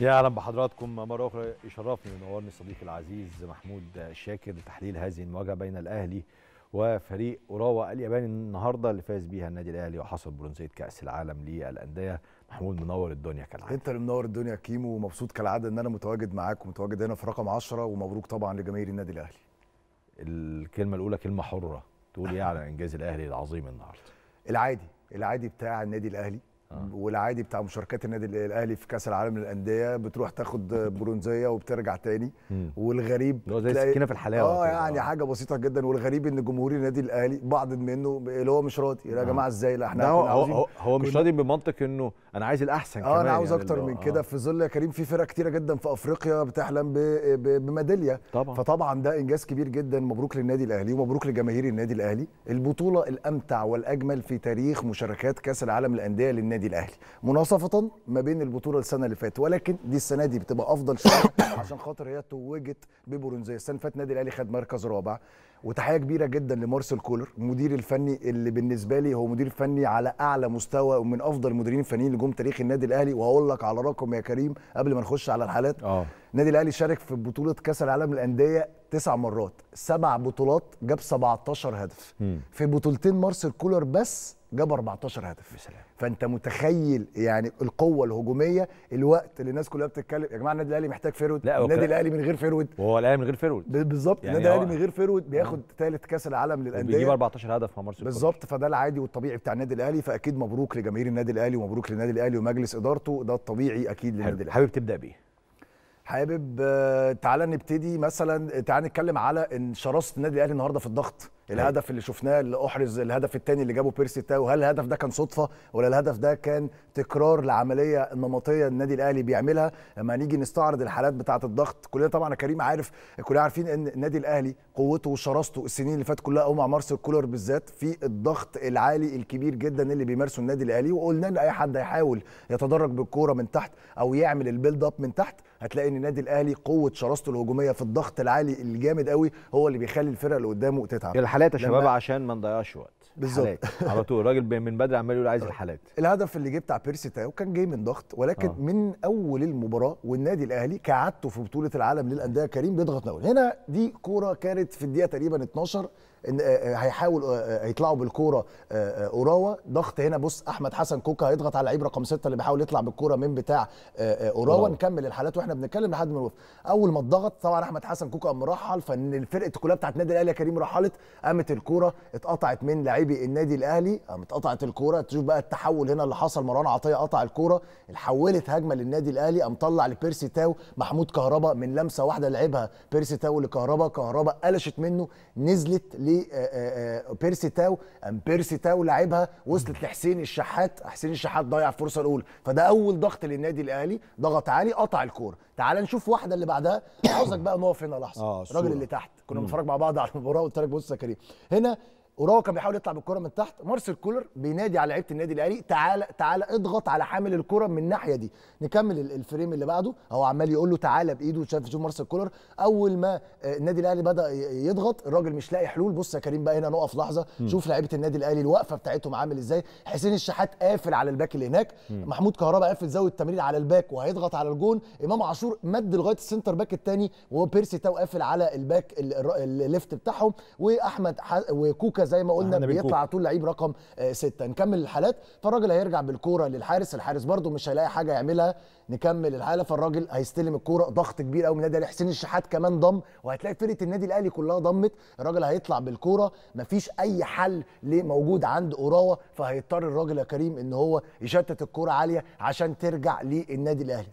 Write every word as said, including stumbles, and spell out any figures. يا اهلا بحضراتكم مره اخرى. يشرفني وينورني صديقي العزيز محمود شاكر لتحليل هذه المواجهه بين الاهلي وفريق أوراوا الياباني النهارده اللي فاز بيها النادي الاهلي وحصل برونزيه كاس العالم للانديه. محمود منور الدنيا كالعاده. انت اللي منور الدنيا كيمو، ومبسوط كالعاده ان انا متواجد معاك ومتواجد هنا في رقم عشرة، ومبروك طبعا لجماهير النادي الاهلي. الكلمه الاولى كلمه حره تقول ايه على انجاز الاهلي العظيم النهارده؟ العادي العادي بتاع النادي الاهلي والعادي بتاع مشاركات النادي الاهلي في كاس العالم للانديه، بتروح تاخد برونزيه وبترجع تاني. والغريب اللي هو زي السكينه في الحلاوه اه يعني حاجه بسيطه جدا. والغريب ان جمهور النادي الاهلي بعض منه اللي هو مش راضي. يا جماعه ازاي؟ لا احنا هو, هو, هو مش راضي بمنطق انه انا عايز الاحسن كمان، اه انا عاوز يعني اكتر من كده. في ظل يا كريم في فرق كتيره جدا في افريقيا بتحلم بميداليه، فطبعا ده انجاز كبير جدا. مبروك للنادي الاهلي ومبروك لجماهير النادي الاهلي، البطوله الامتع والاجمل في تاريخ مشاركات كاس العالم للانديه للنادي الاهلي، مناصفه ما بين البطوله السنه اللي فاتت، ولكن دي السنه دي بتبقى افضل شويه عشان خاطر هي توجت ببرونزيه. السنه اللي فاتت النادي الاهلي خد مركز رابع. وتحيه كبيره جدا لمارسيل كولر المدير الفني، اللي بالنسبه لي هو مدير فني على اعلى مستوى ومن افضل المديرين الفنيين اللي جم تاريخ النادي الاهلي. وهقول لك على رقم يا كريم قبل ما نخش على الحالات. النادي الاهلي شارك في بطوله كاس العالم للانديه تسع مرات، سبع بطولات جاب سبعتاشر هدف. م. في بطولتين مارسيل كولر بس جاب اربعتاشر هدف. بسلام. فانت متخيل يعني القوه الهجوميه. الوقت اللي الناس كلها بتتكلم يا جماعه النادي الاهلي محتاج فيرود، النادي الاهلي من غير فيرود، وهو الاهلي من غير فيرود بالظبط. يعني النادي الاهلي من غير فيرود بياخد ثالث كاس العالم للانديه وبيجيب اربعتاشر هدف مع مارسيل بالظبط. فده العادي والطبيعي بتاع النادي الاهلي، فاكيد مبروك لجماهير النادي الاهلي ومبروك للنادي الاهلي ومجلس ادارته. ده الطبيعي اكيد للنادي الاهلي. حابب تبدا بيه؟ حابب تعالى نبتدي مثلا، تعالى نتكلم على ان شراسه النادي الاهلي النهارده في الضغط. الهدف اللي شفناه اللي احرز، الهدف الثاني اللي جابه بيرسي تاو، هل الهدف ده كان صدفه ولا الهدف ده كان تكرار لعمليه نمطيه النادي الاهلي بيعملها؟ لما هنيجي نستعرض الحالات بتاعه الضغط، كلنا طبعا يا كريم عارف، كلنا عارفين ان النادي الاهلي قوته وشراسته السنين اللي فاتت كلها او مع مارسيل كولر بالذات في الضغط العالي الكبير جدا اللي بيمارسه النادي الاهلي. وقلنا ان اي حد هيحاول يتدرج بالكوره من تحت او يعمل البيلد اب من تحت هتلاقي ان النادي الاهلي قوه شراسته الهجوميه في الضغط العالي الجامد قوي هو اللي بيخلي الفرقه اللي قدامه تتعب. الحالات يا شباب عشان ما نضيعش وقت بالظبط على طول. الراجل من بدري عمال يقول عايز الحالات. الهدف اللي جه بتاع بيرسي تاو كان جاي من ضغط، ولكن آه. من اول المباراه والنادي الاهلي كعادته في بطوله العالم للانديه كريم بيضغط الاول. هنا دي كوره كانت في الدقيقه تقريبا اتناشر، ان هيحاول هيطلعوا بالكوره أوراوا. ضغط هنا، بص احمد حسن كوكا هيضغط على لعيب رقم ستة اللي بيحاول يطلع بالكوره من بتاع أوراوا. نكمل الحالات واحنا بنتكلم لحد ما نوقف. اول ما اتضغط طبعا احمد حسن كوكا قام رحل، فالفرقه كلها بتاعت النادي الاهلي يا كريم رحلت، قامت الكوره اتقطعت من لاعبي النادي الاهلي، قامت اتقطعت الكوره. تشوف بقى التحول هنا اللي حصل، مروان عطيه قطع الكوره، حولت هجمه للنادي الاهلي، قام طلع لبيرسي تاو محمود كهربا من لمسه واحده لعبها بيرسي تاو لكهربا، كهربا قلشت منه نزلت بيرسي تاو، قام بيرسي تاو لعبها وصلت لحسين الشحات، حسين الشحات ضيع الفرصه الاولى. فده اول ضغط للنادي الاهلي، ضغط عالي قطع الكوره. تعال نشوف واحده اللي بعدها. عاوزك بقى نقف هنا لحظه. آه الراجل اللي تحت كنا بنتفرج مع بعض على المباراه، قلت لك بص يا كريم، هنا أوراوا كان بيحاول يطلع بالكره من تحت، مارسيل كولر بينادي على لعيبه النادي الاهلي تعالى تعالى اضغط على حامل الكره من الناحيه دي. نكمل الفريم اللي بعده، هو عمال يقول له تعالى بايده. شايف شوف مارسيل كولر اول ما النادي الاهلي بدا يضغط الراجل مش لاقي حلول. بص يا كريم بقى هنا نقف لحظه. م. شوف لعيبه النادي الاهلي الوقفه بتاعتهم عامل ازاي. حسين الشحات قافل على الباك اللي هناك، م. محمود كهربا قافل زاويه التمرير على الباك وهيضغط على الجون. امام عاشور مد لغايه السنتر باك الثاني، وبيرسي تاو قافل على الباك الليفت بتاعهم، واحمد ح... وكوكا زي ما قلنا بيطلع على طول لعيب رقم ستة. نكمل الحالات، فالراجل هيرجع بالكوره للحارس، الحارس برده مش هيلاقي حاجه يعملها. نكمل الحاله، فالراجل هيستلم الكوره. ضغط كبير قوي من النادي الاهلي، حسين الشحات كمان ضم، وهتلاقي فرقه النادي الاهلي كلها ضمت. الراجل هيطلع بالكوره، مفيش اي حل ليه موجود عند أوراوا، فهيضطر الراجل يا كريم ان هو يشتت الكوره عاليه عشان ترجع للنادي الاهلي.